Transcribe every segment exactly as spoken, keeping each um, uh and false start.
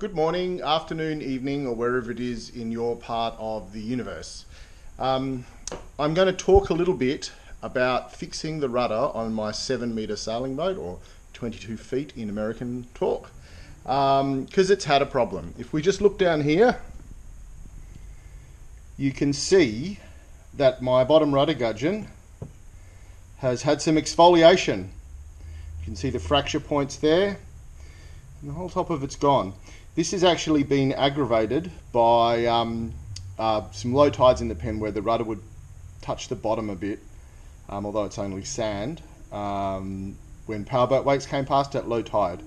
Good morning, afternoon, evening, or wherever it is in your part of the universe. Um, I'm going to talk a little bit about fixing the rudder on my seven metre sailing boat, or twenty-two feet in American talk, because um, it's had a problem. If we just look down here, you can see that my bottom rudder gudgeon has had some exfoliation. You can see the fracture points there, and the whole top of it's gone. This has actually been aggravated by um, uh, some low tides in the pen where the rudder would touch the bottom a bit, um, although it's only sand, um, when powerboat wakes came past at low tide.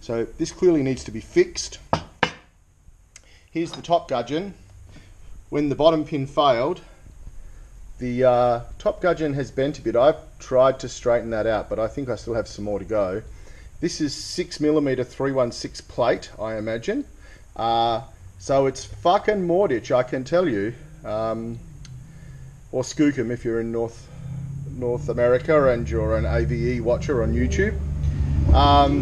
So this clearly needs to be fixed. Here's the top gudgeon. When the bottom pin failed, the uh, top gudgeon has bent a bit. I've tried to straighten that out, but I think I still have some more to go. This is six millimeter three one six plate, I imagine. Uh, so it's fucking Morditch, I can tell you. Um, or Skookum if you're in North, North America and you're an A V E watcher on YouTube. Um,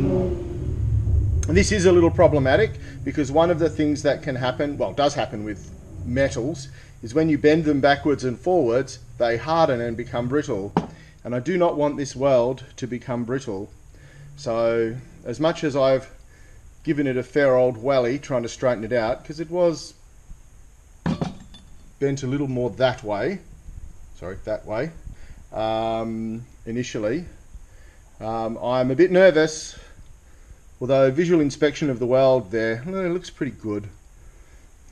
this is a little problematic because one of the things that can happen, well, does happen with metals, is when you bend them backwards and forwards, they harden and become brittle. And I do not want this weld to become brittle. So, as much as I've given it a fair old wally trying to straighten it out, because it was bent a little more that way, sorry, that way, um, initially, um, I'm a bit nervous, although visual inspection of the weld there, it looks pretty good.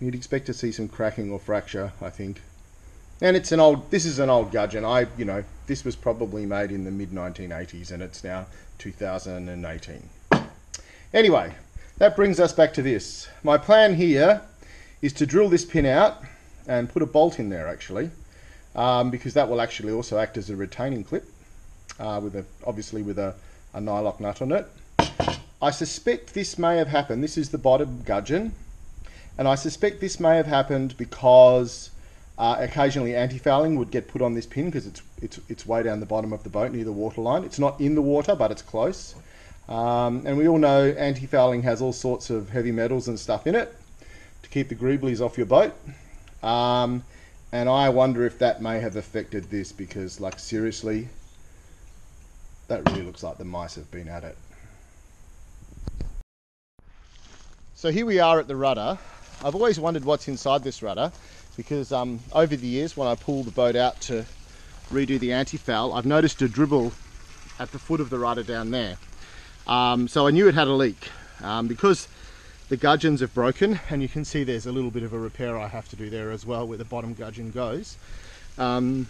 You'd expect to see some cracking or fracture, I think. And it's an old, this is an old gudgeon. I, you know, this was probably made in the mid nineteen eighties and it's now two thousand eighteen. Anyway, that brings us back to this. My plan here is to drill this pin out and put a bolt in there actually, um, because that will actually also act as a retaining clip, uh, with a, obviously with a, a Nylock nut on it. I suspect this may have happened. This is the bottom gudgeon. And I suspect this may have happened because Uh, occasionally anti-fouling would get put on this pin because it's, it's, it's way down the bottom of the boat near the waterline. It's not in the water, but it's close. Um, and we all know anti-fouling has all sorts of heavy metals and stuff in it to keep the greeblies off your boat. Um, and I wonder if that may have affected this because, like, seriously, that really looks like the mice have been at it. So here we are at the rudder. I've always wondered what's inside this rudder, because um, over the years when I pull the boat out to redo the anti-foul, I've noticed a dribble at the foot of the rudder down there. Um, so I knew it had a leak. Um, because the gudgeons have broken, and you can see there's a little bit of a repair I have to do there as well where the bottom gudgeon goes. Um,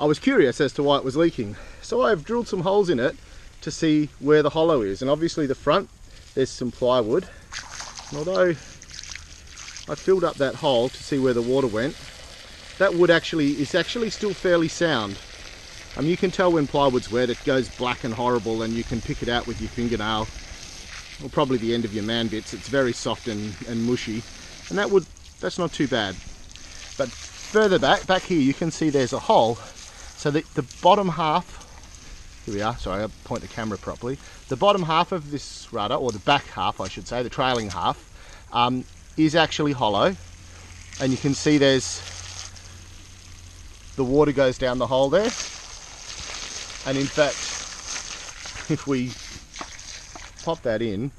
I was curious as to why it was leaking. So I've drilled some holes in it to see where the hollow is, and obviously the front, there's some plywood. And although I filled up that hole to see where the water went, that wood actually is actually still fairly sound. Um, you can tell when plywood's wet, it goes black and horrible and you can pick it out with your fingernail, or probably the end of your man bits. It's very soft and, and mushy, and that wood, that's not too bad. But further back, back here, you can see there's a hole. So the, the bottom half, here we are, sorry, I'll point the camera properly. The bottom half of this rudder, or the back half I should say, the trailing half, um, is actually hollow, and you can see there's the water goes down the hole there. And in fact, if we pop that in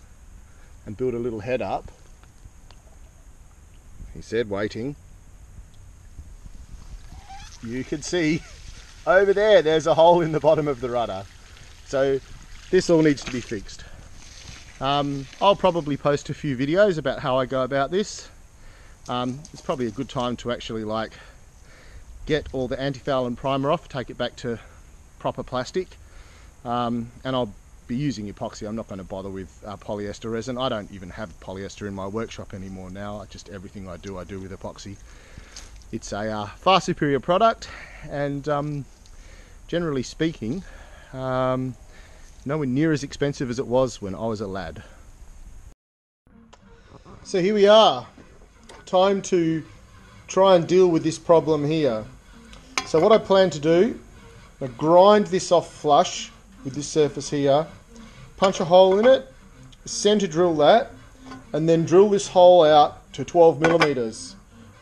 and build a little head up, he said waiting, you can see over there there's a hole in the bottom of the rudder. So this all needs to be fixed. Um, I'll probably post a few videos about how I go about this. Um, it's probably a good time to actually like get all the antifoul and primer off, take it back to proper plastic, um, and I'll be using epoxy. I'm not going to bother with uh, polyester resin. I don't even have polyester in my workshop anymore now. I just everything I do, I do with epoxy. It's a uh, far superior product, and um, generally speaking, um, nowhere near as expensive as it was when I was a lad. So here we are. Time to try and deal with this problem here. So what I plan to do, I grind this off flush with this surface here, punch a hole in it, center drill that, and then drill this hole out to twelve millimeters.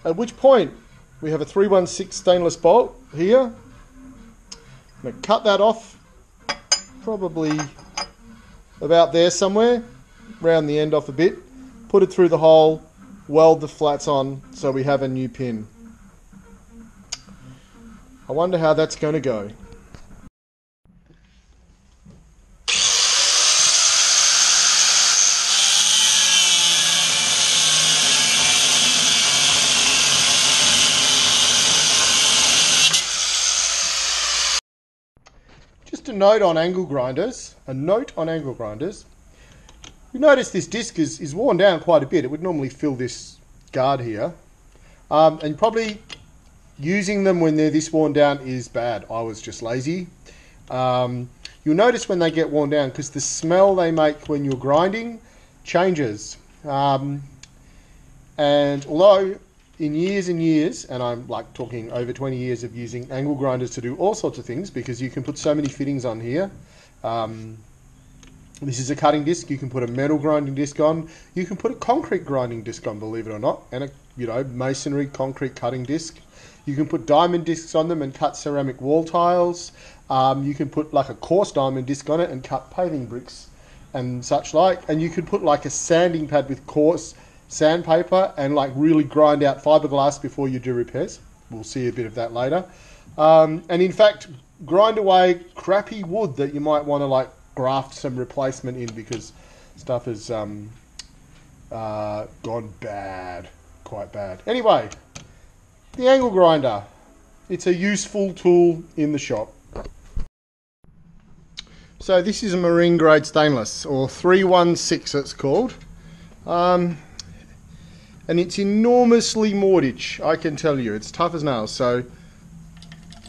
At which point we have a three one six stainless bolt here. I'm going to cut that off, probably about there somewhere, round the end off a bit, put it through the hole, weld the flats on, so we have a new pin. I wonder how that's going to go. Just a note on angle grinders, a note on angle grinders. You notice this disc is, is worn down quite a bit. It would normally fill this guard here. Um, and probably using them when they're this worn down is bad. I was just lazy. Um, you'll notice when they get worn down because the smell they make when you're grinding changes. Um, and although in years and years, and I'm like talking over twenty years of using angle grinders to do all sorts of things because you can put so many fittings on here. Um, This is a cutting disc. You can put a metal grinding disc on. You can put a concrete grinding disc on, believe it or not, and a you know masonry concrete cutting disc. You can put diamond discs on them and cut ceramic wall tiles. Um, you can put like a coarse diamond disc on it and cut paving bricks and such like. And you could put like a sanding pad with coarse sandpaper and like really grind out fiberglass before you do repairs. We'll see a bit of that later. Um, and in fact, grind away crappy wood that you might want to like graft some replacement in because stuff has um, uh, gone bad, quite bad. Anyway, the angle grinder. It's a useful tool in the shop. So this is a marine grade stainless, or three one six it's called. Um, and it's enormously mortgage, I can tell you. It's tough as nails. So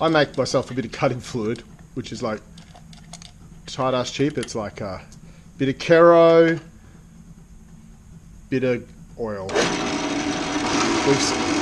I make myself a bit of cutting fluid, which is like tight ass cheap. It's like a bit of Kero, bit of oil. Oops.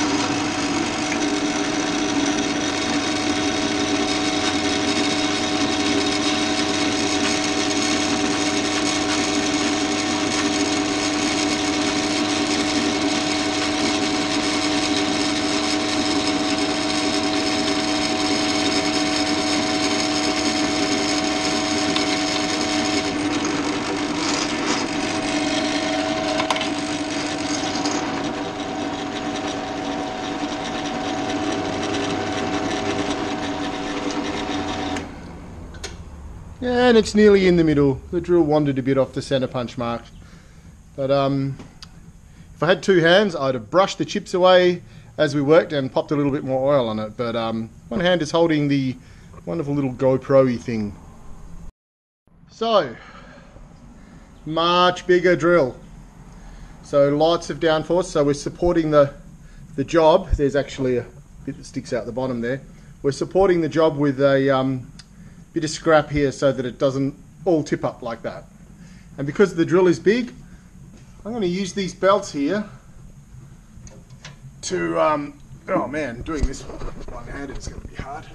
And it's nearly in the middle. The drill wandered a bit off the center punch mark. But um, if I had two hands, I'd have brushed the chips away as we worked and popped a little bit more oil on it. But um, one hand is holding the wonderful little GoPro-y thing. So, much bigger drill. So lots of downforce. So we're supporting the, the job. There's actually a bit that sticks out the bottom there. We're supporting the job with a um, bit of scrap here so that it doesn't all tip up like that. And because the drill is big, I'm going to use these belts here to, um, oh man, doing this one-handed is going to be hard,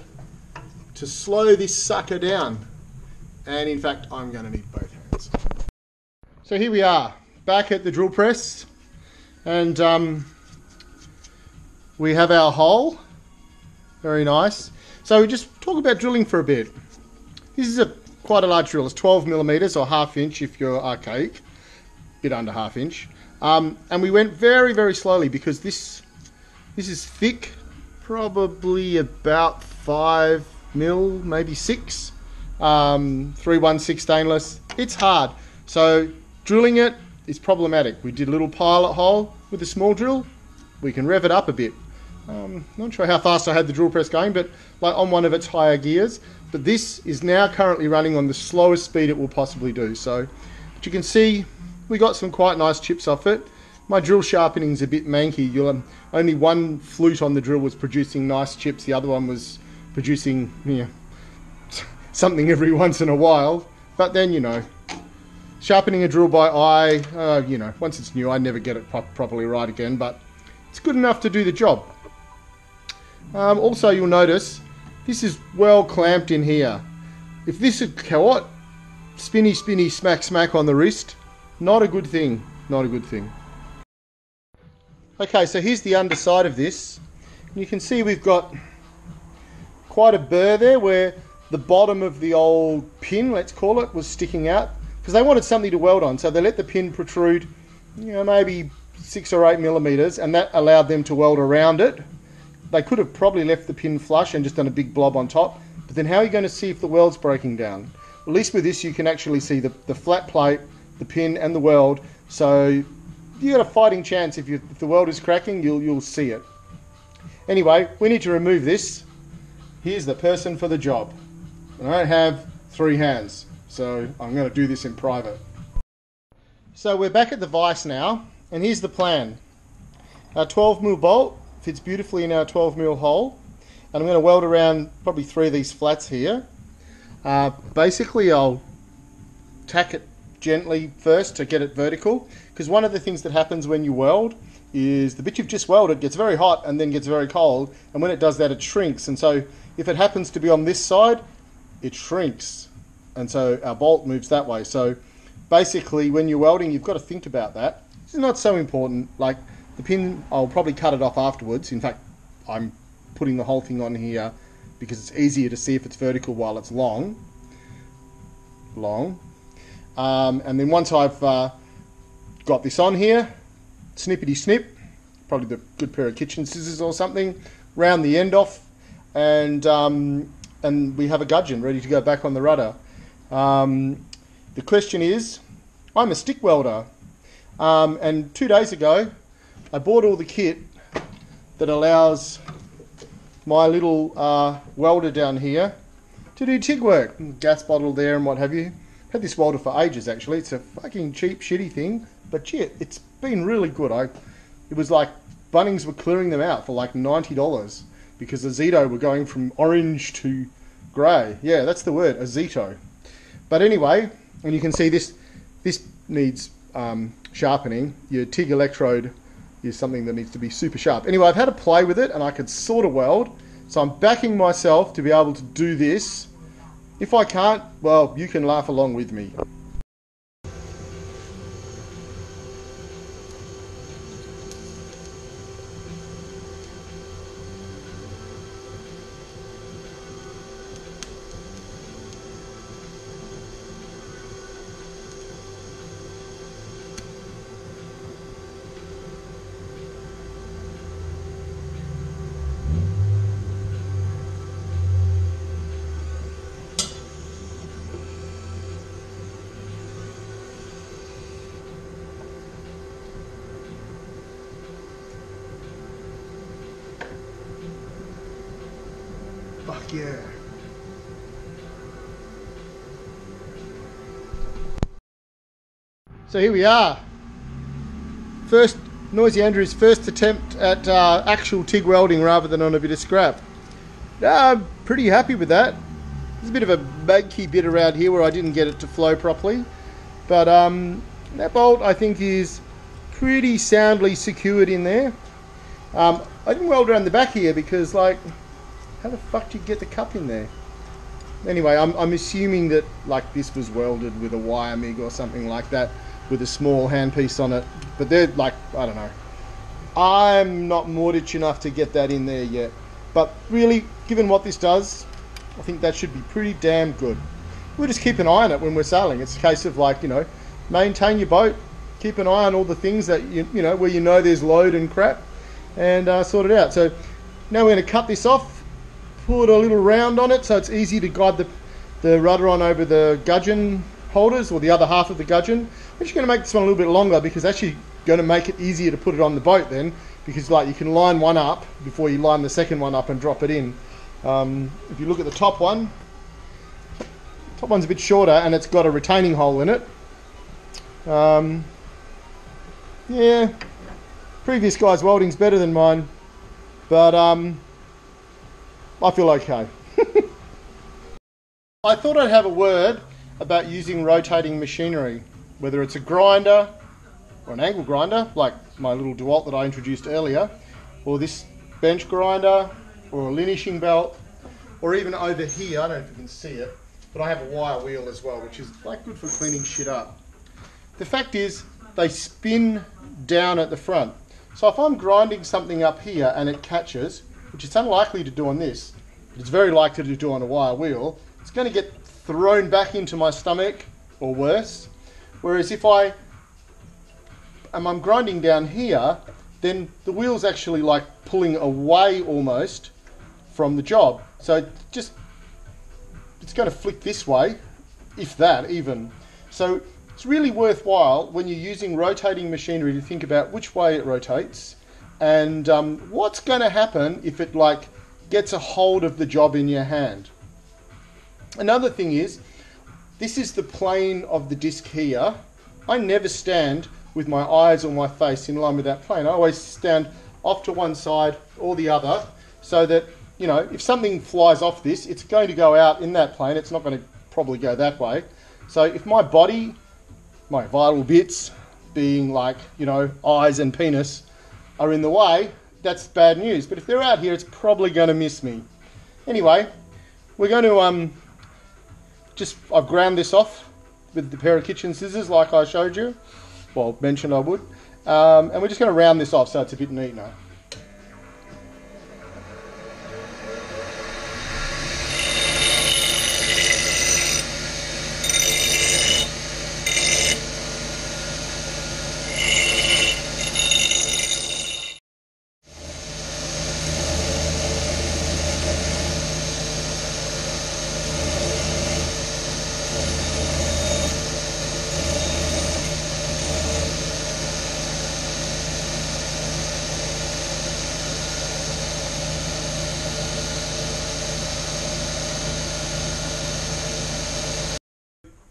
to slow this sucker down. And in fact, I'm going to need both hands. So here we are, back at the drill press, and um, we have our hole. Very nice. So we just talk about drilling for a bit. This is a quite a large drill. It's twelve millimeters or half inch if you're archaic, a bit under half inch. Um, and we went very, very slowly because this this is thick, probably about five mil, maybe six. Um, three one six stainless. It's hard, so drilling it is problematic. We did a little pilot hole with a small drill. We can rev it up a bit. Um, not sure how fast I had the drill press going, but like on one of its higher gears. But this is now currently running on the slowest speed it will possibly do. So, but you can see we got some quite nice chips off it. My drill sharpening's a bit manky. You'll, um, only one flute on the drill was producing nice chips. The other one was producing yeah, something every once in a while. But then, you know, sharpening a drill by eye, uh, you know, once it's new, I never get it pro properly right again. But it's good enough to do the job. Um, also, you'll notice this is well clamped in here. If this had caught spinny, spinny, smack, smack on the wrist, Not a good thing. Not a good thing. Okay, so here's the underside of this. You can see we've got quite a burr there where the bottom of the old pin, let's call it, was sticking out, because they wanted something to weld on, so they let the pin protrude, you know, maybe six or eight millimeters, and that allowed them to weld around it. They could have probably left the pin flush and just done a big blob on top, but then how are you going to see if the weld's breaking down? At least with this you can actually see the, the flat plate, the pin and the weld, so you got a fighting chance. If, you, if the weld is cracking, you'll you'll see it. Anyway, we need to remove this. Here's the person for the job. And I don't have three hands, so I'm going to do this in private. So we're back at the vise now, and here's the plan. Our twelve mil bolt fits beautifully in our twelve mil hole, and I'm going to weld around probably three of these flats here. Uh, basically, I'll tack it gently first to get it vertical, because one of the things that happens when you weld is the bit you've just welded gets very hot and then gets very cold, and when it does that it shrinks, and so if it happens to be on this side it shrinks, and so our bolt moves that way. So basically when you're welding you've got to think about that. It's not so important, like the pin, I'll probably cut it off afterwards. In fact, I'm putting the whole thing on here because it's easier to see if it's vertical while it's long long um, and then once I've uh, got this on here, snippity snip, probably the good pair of kitchen scissors or something, round the end off, and um, and we have a gudgeon ready to go back on the rudder. Um, the question is, I'm a stick welder, um, and two days ago I bought all the kit that allows my little uh, welder down here to do TIG work, gas bottle there and what have you. Had this welder for ages actually. It's a fucking cheap shitty thing, but shit, it's been really good. I, it was like Bunnings were clearing them out for like ninety dollars because Azito were going from orange to grey. Yeah, that's the word, Azito. But anyway, and you can see this this needs um, sharpening. Your TIG electrode is something that needs to be super sharp. Anyway, I've had a play with it and I could sort of weld, so I'm backing myself to be able to do this. If I can't, well, you can laugh along with me. Fuck yeah. So here we are. First, Noisy Andrew's first attempt at uh, actual TIG welding rather than on a bit of scrap. I'm pretty happy with that. There's a bit of a baggy bit around here where I didn't get it to flow properly. But um, that bolt I think is pretty soundly secured in there. Um, I didn't weld around the back here because, like, how the fuck do you get the cup in there? Anyway, I'm, I'm assuming that like this was welded with a wire MIG or something like that with a small handpiece on it, but they're like, I don't know. I'm not mortgage enough to get that in there yet, but really, given what this does, I think that should be pretty damn good. We'll just keep an eye on it when we're sailing. It's a case of like, you know, maintain your boat, keep an eye on all the things that, you, you know, where you know there's load and crap, and uh, sort it out. So now we're going to cut this off. Put a little round on it so it's easy to guide the, the rudder on over the gudgeon holders, or the other half of the gudgeon. I'm just going to make this one a little bit longer because it's actually going to make it easier to put it on the boat then, because like you can line one up before you line the second one up and drop it in. Um, if you look at the top one, the top one's a bit shorter and it's got a retaining hole in it. Um, yeah, previous guy's welding's better than mine, but um, I feel okay. I thought I'd have a word about using rotating machinery, whether it's a grinder or an angle grinder, like my little Dewalt that I introduced earlier, or this bench grinder, or a linishing belt, or even over here, I don't know if you can see it, but I have a wire wheel as well, which is like good for cleaning shit up. The fact is they spin down at the front. So if I'm grinding something up here and it catches, which it's unlikely to do on this, but it's very likely to do on a wire wheel, it's going to get thrown back into my stomach or worse. Whereas if I am I'm grinding down here, then the wheel's actually like pulling away almost from the job. So just, it's going to flick this way, if that even. So it's really worthwhile when you're using rotating machinery to think about which way it rotates and um, what's going to happen if it like gets a hold of the job in your hand. Another thing is, this is the plane of the disc here. I never stand with my eyes or my face in line with that plane. I always stand off to one side or the other so that, you know, if something flies off this, it's going to go out in that plane. It's not going to probably go that way. So if my body, my vital bits, being like, you know, eyes and penis, are in the way, that's bad news. But if they're out here, it's probably going to miss me. Anyway, we're going to um, just, I've ground this off with the pair of kitchen scissors like I showed you, well, mentioned I would, um, and we're just going to round this off so it's a bit neat now.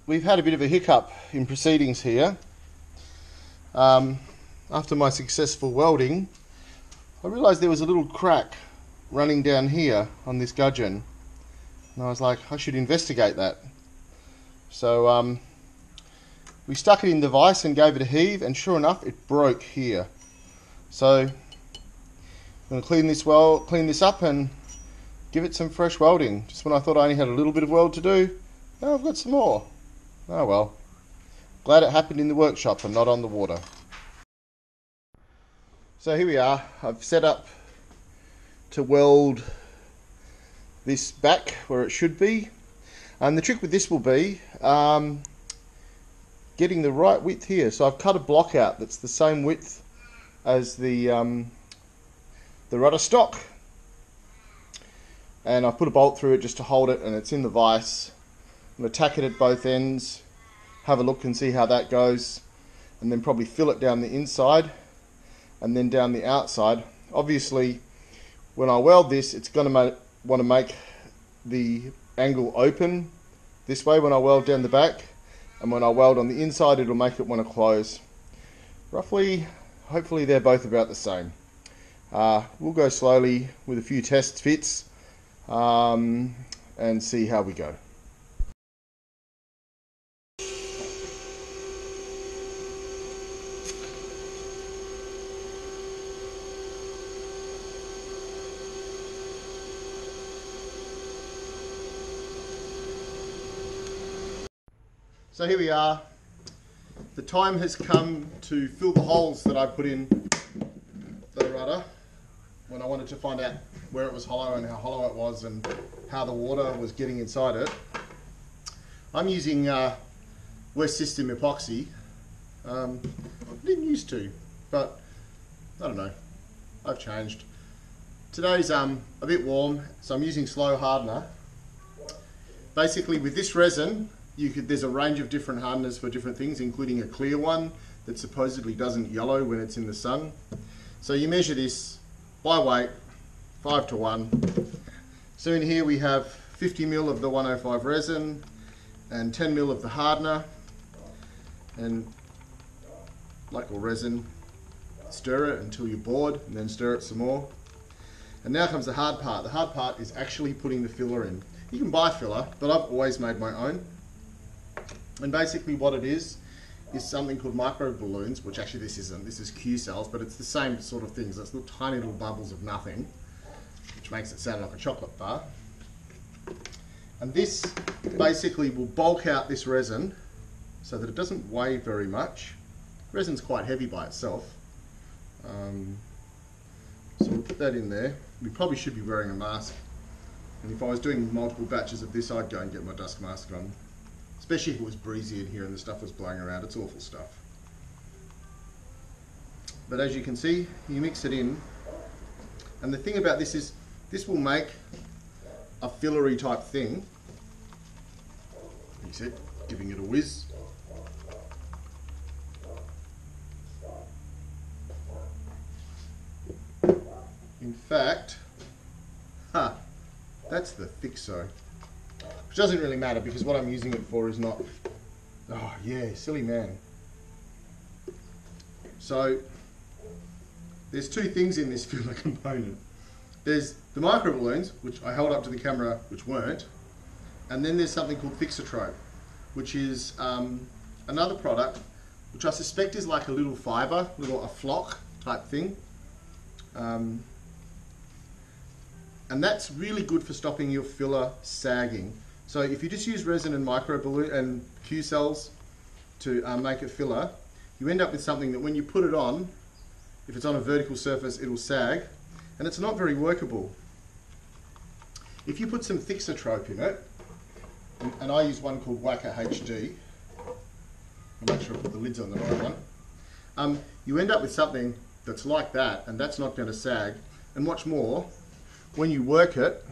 We've had a bit of a hiccup in proceedings here. Um, after my successful welding, I realised there was a little crack running down here on this gudgeon. And I was like, I should investigate that. So um, we stuck it in the vise and gave it a heave, and sure enough, it broke here. So I'm going to clean this well, clean this up and give it some fresh welding. Just when I thought I only had a little bit of weld to do, now I've got some more. Oh well, glad it happened in the workshop and not on the water. So here we are, I've set up to weld this back where it should be, and the trick with this will be um, getting the right width here. So I've cut a block out that's the same width as the, um, the rudder stock, and I've put a bolt through it just to hold it, and it's in the vise. I'm going to tack it at both ends, have a look and see how that goes, and then probably fill it down the inside and then down the outside. Obviously, when I weld this, it's going to want to make the angle open this way when I weld down the back, and when I weld on the inside, it'll make it want to close. Roughly, hopefully they're both about the same. Uh, we'll go slowly with a few test fits um, and see how we go. So here we are, the time has come to fill the holes that I put in the rudder when I wanted to find out where it was hollow and how hollow it was and how the water was getting inside it. I'm using uh, West System Epoxy. um, I didn't used to, but I don't know, I've changed. Today's um, a bit warm, so I'm using slow hardener. Basically with this resin, You could, there's a range of different hardeners for different things, including a clear one that supposedly doesn't yellow when it's in the sun. So you measure this by weight, five to one. So in here we have fifty mil of the one oh five resin and ten mil of the hardener, and like all resin, stir it until you're bored and then stir it some more. And now comes the hard part. The hard part is actually putting the filler in. You can buy filler, but I've always made my own. And basically what it is, is something called micro balloons, which actually this isn't, this is Q-cells, but it's the same sort of things. It's little tiny little bubbles of nothing, which makes it sound like a chocolate bar. And this basically will bulk out this resin so that it doesn't weigh very much. Resin's quite heavy by itself. Um, so we'll put that in there. We probably should be wearing a mask. And if I was doing multiple batches of this, I'd go and get my dust mask on. Especially if it was breezy in here and the stuff was blowing around, it's awful stuff. But as you can see, you mix it in. And the thing about this is, this will make a fillery type thing. Mix it, giving it a whiz. In fact, huh, that's the Thixo. Which doesn't really matter because what I'm using it for is not... Oh yeah, silly man. So, there's two things in this filler component. There's the micro balloons, which I held up to the camera, which weren't. And then there's something called Thixotrope, which is um, another product, which I suspect is like a little fiber, little a flock type thing. Um, and that's really good for stopping your filler sagging. So if you just use resin and micro balloon and Q-cells to uh, make a filler, you end up with something that when you put it on, if it's on a vertical surface, it'll sag, and it's not very workable. If you put some Thixotrope in it, and, and I use one called Wacker H D, I'll make sure I put the lids on the right one, um, you end up with something that's like that, and that's not going to sag. And what's more, when you work it,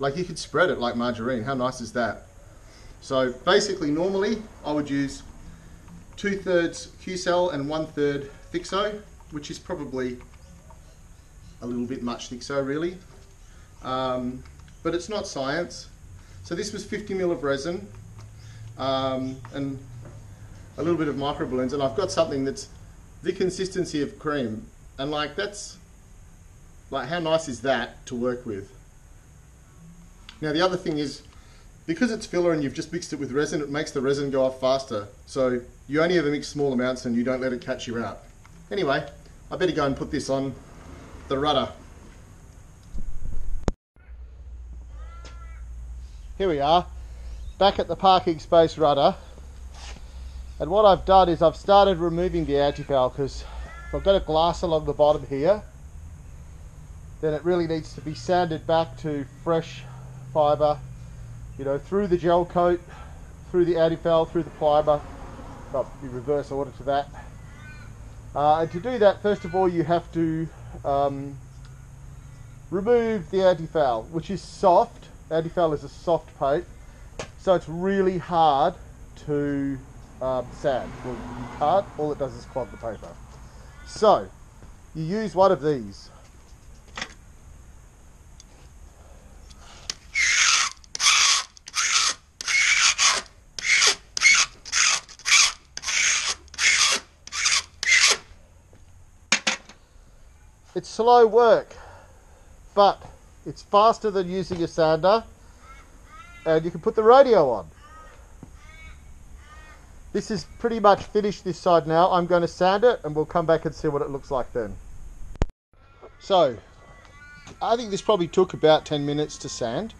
like you could spread it like margarine. How nice is that? So basically, normally, I would use two-thirds Q-cell and one-third Thixo, which is probably a little bit much Thixo, really. Um, but it's not science. So this was fifty mil of resin um, and a little bit of micro balloons, and I've got something that's the consistency of cream, and like that's like how nice is that to work with. Now the other thing is, because it's filler and you've just mixed it with resin, it makes the resin go off faster, so you only ever mix small amounts and you don't let it catch you out. Anyway, I better go and put this on the rudder. Here we are back at the parking space rudder. And what I've done is I've started removing the antifoul, because if I've got a glass along the bottom here, then it really needs to be sanded back to fresh fibre, you know, through the gel coat, through the antifoul, through the primer, not in reverse order to that. Uh, and to do that, first of all, you have to um, remove the antifoul, which is soft. Antifoul is a soft paint, so it's really hard to Um, sand. Well, you can't, all it does is clog the paper. So, you use one of these. It's slow work, but it's faster than using a sander, and you can put the radio on. This is pretty much finished this side now. I'm going to sand it and we'll come back and see what it looks like then. So, I think this probably took about ten minutes to sand.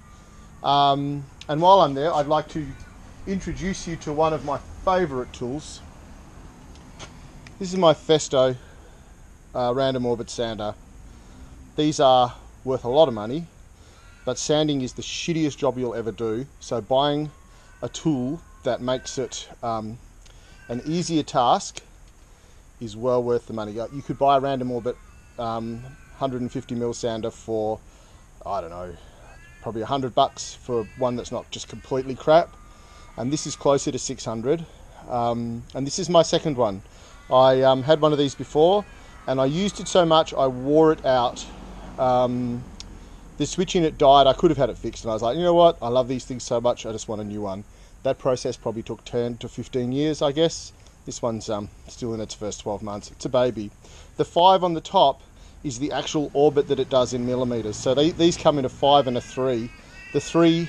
Um, and while I'm there, I'd like to introduce you to one of my favourite tools. This is my Festo uh, random orbit sander. These are worth a lot of money, but sanding is the shittiest job you'll ever do. So buying a tool that makes it um, an easier task is well worth the money. You could buy a random orbit um, one hundred fifty mil sander for, I don't know, probably a hundred bucks for one that's not just completely crap, and this is closer to six hundred. Um, and this is my second one. I um, had one of these before and I used it so much I wore it out. Um, the switch in it died. I could have had it fixed, and I was like, you know what, I love these things so much, I just want a new one. That process probably took ten to fifteen years, I guess. This one's um, still in its first twelve months. It's a baby. The five on the top is the actual orbit that it does in millimetres. So they, these come in a five and a three. The three,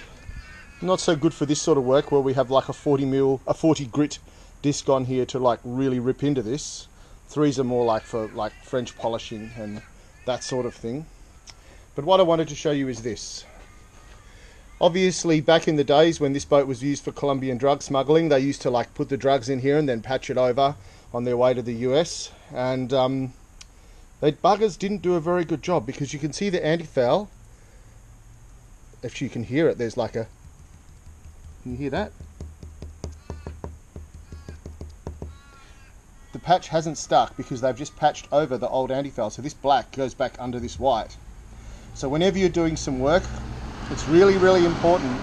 not so good for this sort of work where we have like a forty mil, a forty grit disc on here to like really rip into this. Threes are more like for like French polishing and that sort of thing. But what I wanted to show you is this. Obviously, back in the days when this boat was used for Colombian drug smuggling, they used to like put the drugs in here and then patch it over on their way to the U S. And um, they buggers didn't do a very good job, because you can see the antifoul. If you can hear it, there's like a... Can you hear that? The patch hasn't stuck because they've just patched over the old antifoul. So this black goes back under this white. So whenever you're doing some work, it's really, really important,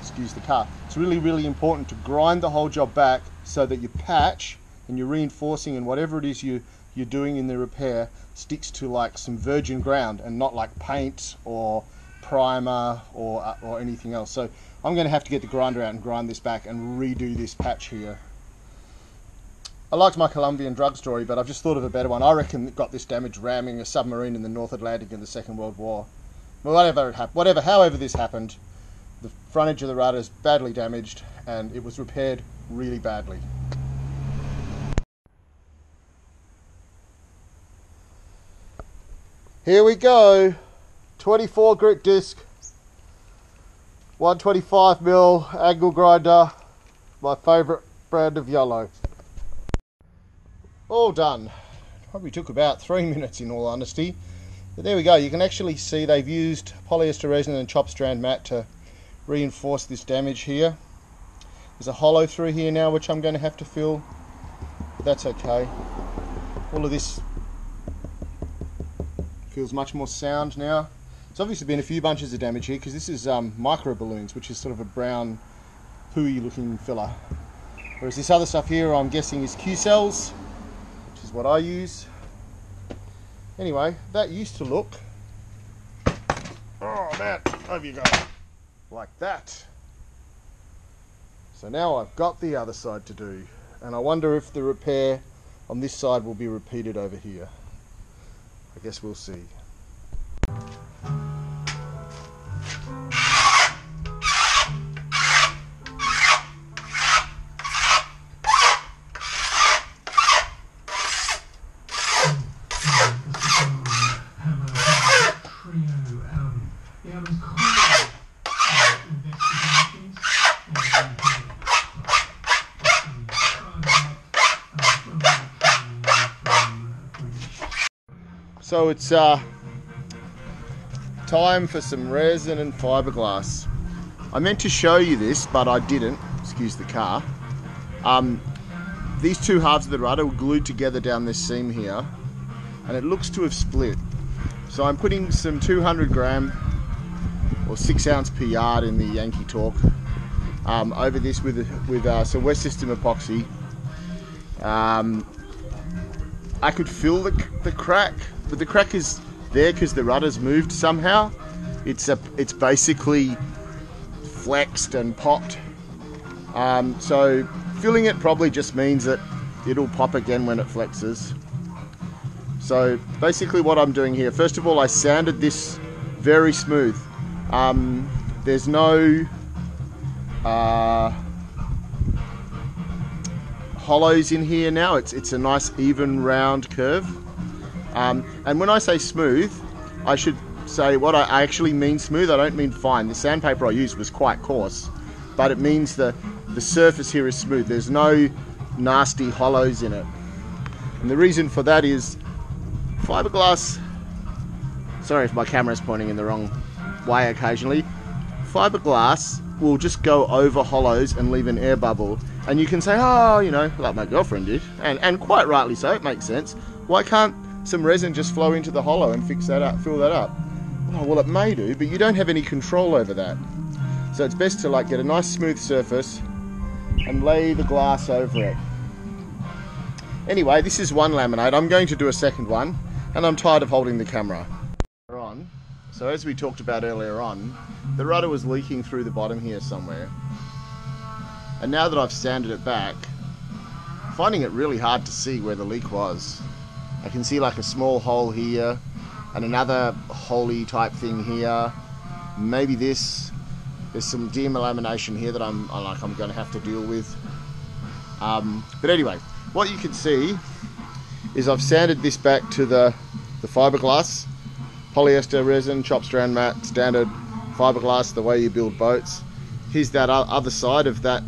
excuse the car, it's really, really important to grind the whole job back so that your patch and your reinforcing and whatever it is you, you're doing in the repair sticks to like some virgin ground and not like paint or primer or, or anything else. So I'm going to have to get the grinder out and grind this back and redo this patch here. I liked my Colombian drug story, but I've just thought of a better one. I reckon it got this damage ramming a submarine in the North Atlantic in the Second World War. Whatever it happened, whatever, however this happened, the frontage of the rudder is badly damaged and it was repaired really badly. Here we go, twenty-four grit disc, one twenty-five mil angle grinder, my favourite brand of yellow. All done. Probably took about three minutes in all honesty. But there we go, you can actually see they've used polyester resin and chop strand mat to reinforce this damage here. There's a hollow through here now which I'm going to have to fill, but that's okay. All of this feels much more sound now. There's obviously been a few bunches of damage here because this is um, micro balloons, which is sort of a brown pooey looking filler. Whereas this other stuff here I'm guessing is Q-cells, which is what I use. Anyway, that used to look, oh that, over you go, like that. So now I've got the other side to do, and I wonder if the repair on this side will be repeated over here. I guess we'll see. So it's uh, time for some resin and fiberglass. I meant to show you this, but I didn't, excuse the car. Um, these two halves of the rudder were glued together down this seam here, and it looks to have split. So I'm putting some two hundred gram or six ounce P R in the Yankee Torque um, over this with, with uh, some West System Epoxy. Um, I could fill the, the crack, but the crack is there because the rudder's moved somehow. It's a, it's basically flexed and popped. Um, so filling it probably just means that it'll pop again when it flexes. So basically what I'm doing here, first of all, I sanded this very smooth. Um, there's no uh, hollows in here now. It's, it's a nice even round curve. Um, and when I say smooth, I should say what I actually mean smooth, I don't mean fine. The sandpaper I used was quite coarse, but it means the, the surface here is smooth. There's no nasty hollows in it. And the reason for that is fiberglass, sorry if my camera's pointing in the wrong way occasionally, fiberglass will just go over hollows and leave an air bubble. And you can say, oh, you know, like my girlfriend did, and, and quite rightly so, it makes sense. Why can't some resin just flow into the hollow and fix that up, fill that up? Oh, well, it may do, but you don't have any control over that. So it's best to like get a nice smooth surface and lay the glass over it. Anyway, this is one laminate. I'm going to do a second one, and I'm tired of holding the camera. So as we talked about earlier on, the rudder was leaking through the bottom here somewhere. And now that I've sanded it back, I'm finding it really hard to see where the leak was. I can see like a small hole here and another holey type thing here. Maybe this. There's some demelamination here that I'm I like I'm going to have to deal with. Um, but anyway, what you can see is I've sanded this back to the the fiberglass, polyester resin, chop strand mat, standard fiberglass, the way you build boats. Here's that other side of that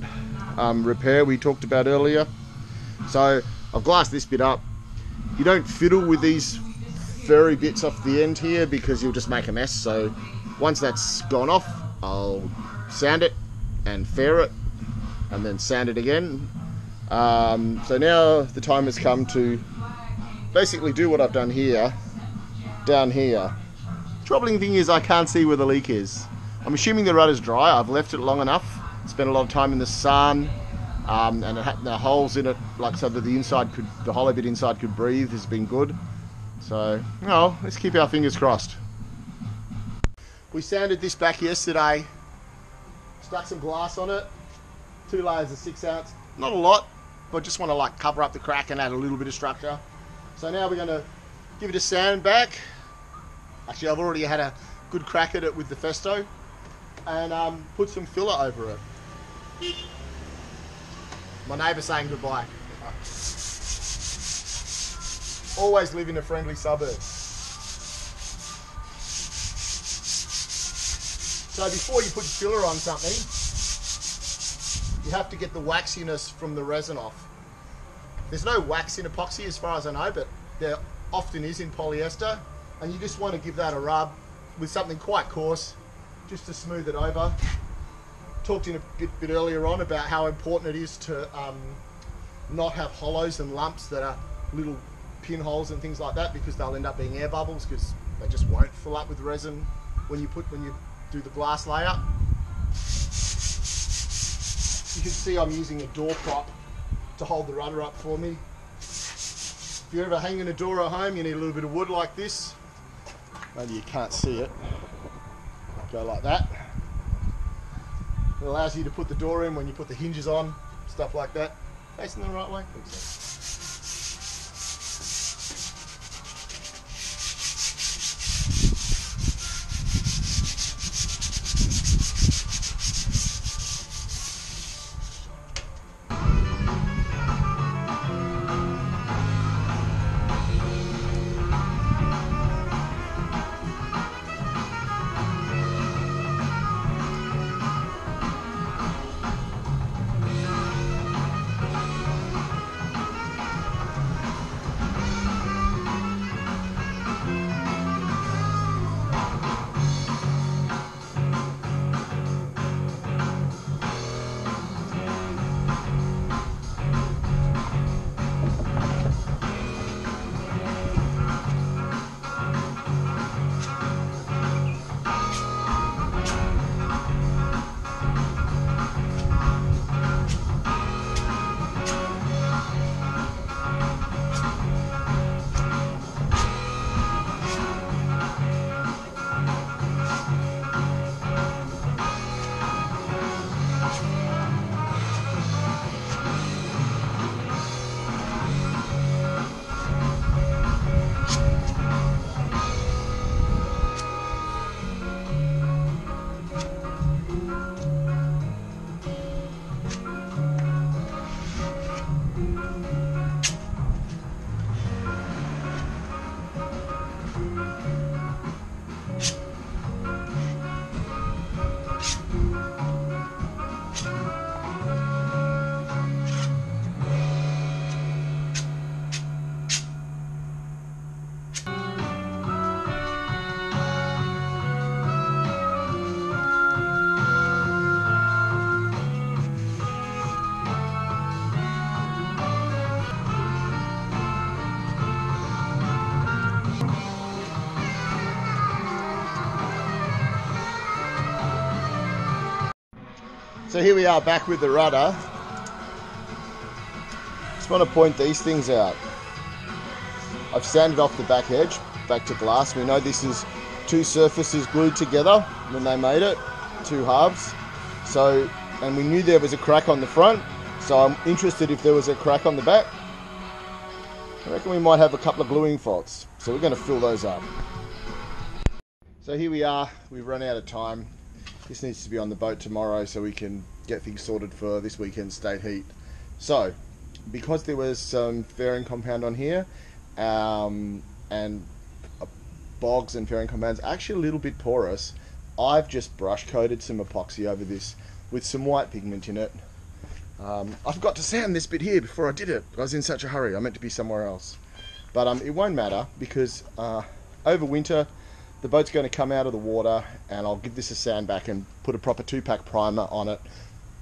um, repair we talked about earlier. So I've glassed this bit up. You don't fiddle with these furry bits off the end here because you'll just make a mess. So once that's gone off, I'll sand it and fair it and then sand it again. Um, so now the time has come to basically do what I've done here, down here. Troubling thing is I can't see where the leak is. I'm assuming the rudder's dry. I've left it long enough, spent a lot of time in the sun, um, and it had, the holes in it, like so that the inside could, the hollow bit inside could breathe, has been good. So, well, let's keep our fingers crossed. We sanded this back yesterday, stuck some glass on it, two layers of six ounce. Not a lot, but just want to like cover up the crack and add a little bit of structure. So now we're going to give it a sand back. Actually, I've already had a good crack at it with the Festo, and um, put some filler over it. My neighbour saying goodbye. Always live in a friendly suburb. So before you put filler on something, you have to get the waxiness from the resin off. There's no wax in epoxy as far as I know, but there often is in polyester, and you just want to give that a rub with something quite coarse just to smooth it over. Talked in a bit, bit earlier on about how important it is to um, not have hollows and lumps that are little pinholes and things like that, because they'll end up being air bubbles because they just won't fill up with resin when you put when you do the glass layout. You can see I'm using a door prop to hold the rudder up for me. If you're ever hanging a door at home, you need a little bit of wood like this. Maybe you can't see it. Go like that. It allows you to put the door in when you put the hinges on, stuff like that. Facing the right way. So here we are back with the rudder. Just want to point these things out. I've sanded off the back edge, back to glass. We know this is two surfaces glued together when they made it, two halves. So, and we knew there was a crack on the front, so I'm interested if there was a crack on the back. I reckon we might have a couple of gluing faults, so we're going to fill those up. So here we are, we've run out of time. This needs to be on the boat tomorrow so we can get things sorted for this weekend's state heat. So, because there was some fairing compound on here, um, and uh, bogs and fairing compounds are actually a little bit porous, I've just brush coated some epoxy over this with some white pigment in it. Um, I forgot to sand this bit here before I did it. I was in such a hurry. I meant to be somewhere else. But um, it won't matter because uh, over winter, the boat's going to come out of the water and I'll give this a sand back and put a proper two-pack primer on it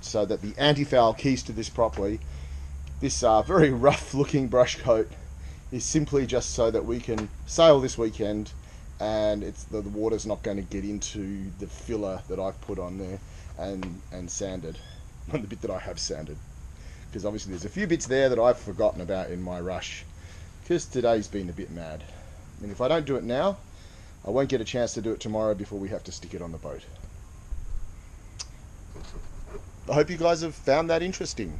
so that the anti-foul keys to this properly. This uh, very rough-looking brush coat is simply just so that we can sail this weekend and it's the, the water's not going to get into the filler that I've put on there and, and sanded. On the bit that I have sanded, because obviously there's a few bits there that I've forgotten about in my rush, because today's been a bit mad. And if I don't do it now, I won't get a chance to do it tomorrow before we have to stick it on the boat. I hope you guys have found that interesting.